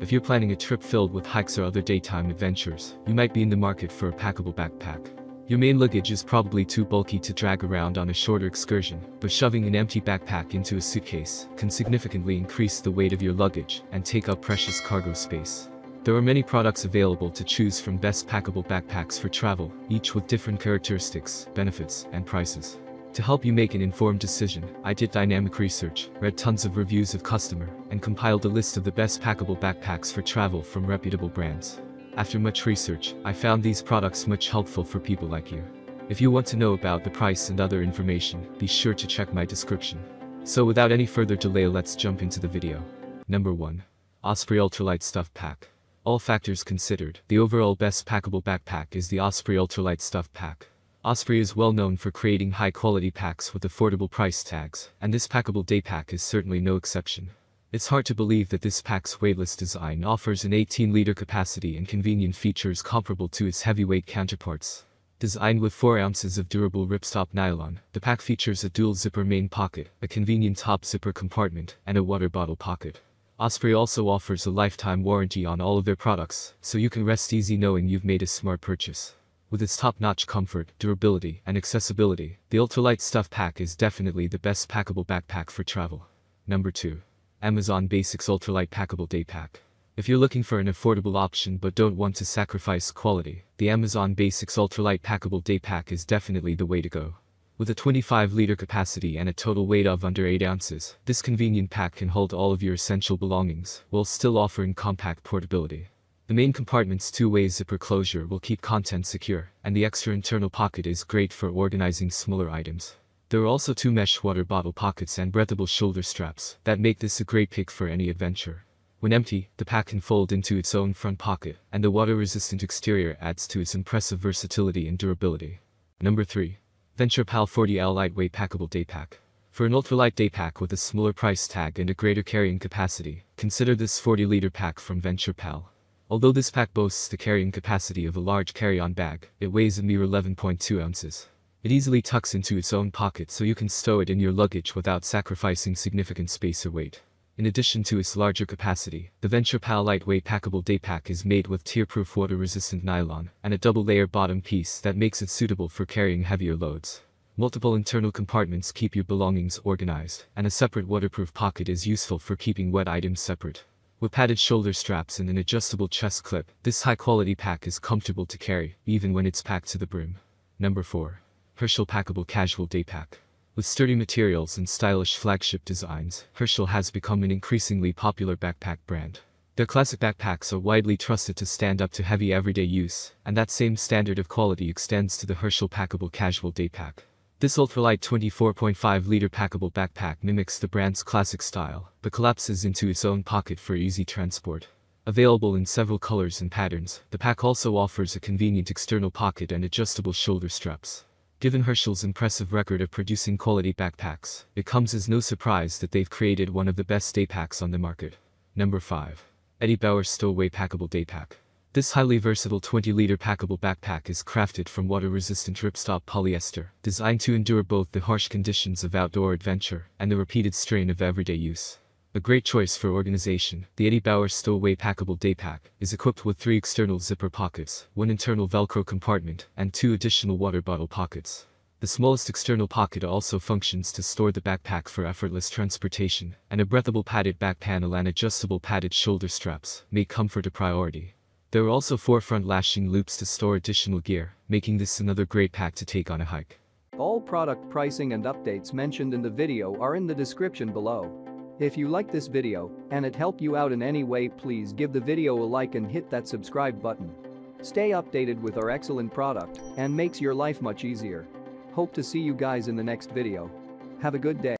If you're planning a trip filled with hikes or other daytime adventures, you might be in the market for a packable backpack. Your main luggage is probably too bulky to drag around on a shorter excursion, but shoving an empty backpack into a suitcase can significantly increase the weight of your luggage and take up precious cargo space. There are many products available to choose from, best packable backpacks for travel, each with different characteristics, benefits, and prices. To help you make an informed decision, I did dynamic research, read tons of reviews of customers, and compiled a list of the best packable backpacks for travel from reputable brands. After much research, I found these products much helpful for people like you. If you want to know about the price and other information, be sure to check my description. So without any further delay, let's jump into the video. Number 1. Osprey Ultralight Stuff Pack. All factors considered, the overall best packable backpack is the Osprey Ultralight Stuff Pack. Osprey is well known for creating high-quality packs with affordable price tags, and this packable day pack is certainly no exception. It's hard to believe that this pack's weightless design offers an 18-liter capacity and convenient features comparable to its heavyweight counterparts. Designed with 4 ounces of durable ripstop nylon, the pack features a dual-zipper main pocket, a convenient top-zipper compartment, and a water bottle pocket. Osprey also offers a lifetime warranty on all of their products, so you can rest easy knowing you've made a smart purchase. With its top-notch comfort, durability, and accessibility, the Ultralight Stuff Pack is definitely the best packable backpack for travel. Number 2. Amazon Basics Ultralight Packable Day Pack. If you're looking for an affordable option but don't want to sacrifice quality, the Amazon Basics Ultralight Packable Day Pack is definitely the way to go. With a 25-liter capacity and a total weight of under 8 ounces, this convenient pack can hold all of your essential belongings, while still offering compact portability. The main compartment's 2-way zipper closure will keep content secure, and the extra internal pocket is great for organizing smaller items. There are also 2 mesh water bottle pockets and breathable shoulder straps that make this a great pick for any adventure. When empty, the pack can fold into its own front pocket, and the water-resistant exterior adds to its impressive versatility and durability. Number 3. VenturePal 40L Lightweight Packable Day Pack. For an ultralight day pack with a smaller price tag and a greater carrying capacity, consider this 40-liter pack from VenturePal. Although this pack boasts the carrying capacity of a large carry-on bag, it weighs a mere 11.2 ounces. It easily tucks into its own pocket, so you can stow it in your luggage without sacrificing significant space or weight. In addition to its larger capacity, the VenturePal Lightweight Packable Day Pack is made with tear-proof water-resistant nylon and a double-layer bottom piece that makes it suitable for carrying heavier loads. Multiple internal compartments keep your belongings organized, and a separate waterproof pocket is useful for keeping wet items separate. With padded shoulder straps and an adjustable chest clip, this high-quality pack is comfortable to carry, even when it's packed to the brim. Number 4. Herschel Packable Casual Day Pack. With sturdy materials and stylish flagship designs, Herschel has become an increasingly popular backpack brand. Their classic backpacks are widely trusted to stand up to heavy everyday use, and that same standard of quality extends to the Herschel Packable Casual Day Pack. This ultralight 24.5-liter packable backpack mimics the brand's classic style, but collapses into its own pocket for easy transport. Available in several colors and patterns, the pack also offers a convenient external pocket and adjustable shoulder straps. Given Herschel's impressive record of producing quality backpacks, it comes as no surprise that they've created one of the best day packs on the market. Number 5. Eddie Bauer Stowaway Packable Day Pack. This highly versatile 20-liter packable backpack is crafted from water-resistant ripstop polyester, designed to endure both the harsh conditions of outdoor adventure and the repeated strain of everyday use. A great choice for organization, the Eddie Bauer Stowaway Packable Day Pack is equipped with 3 external zipper pockets, 1 internal Velcro compartment, and 2 additional water bottle pockets. The smallest external pocket also functions to store the backpack for effortless transportation, and a breathable padded back panel and adjustable padded shoulder straps make comfort a priority. There are also 4 front lashing loops to store additional gear, making this another great pack to take on a hike. All product pricing and updates mentioned in the video are in the description below. If you like this video and it helped you out in any way, please give the video a like and hit that subscribe button. Stay updated with our excellent product and makes your life much easier. Hope to see you guys in the next video. Have a good day.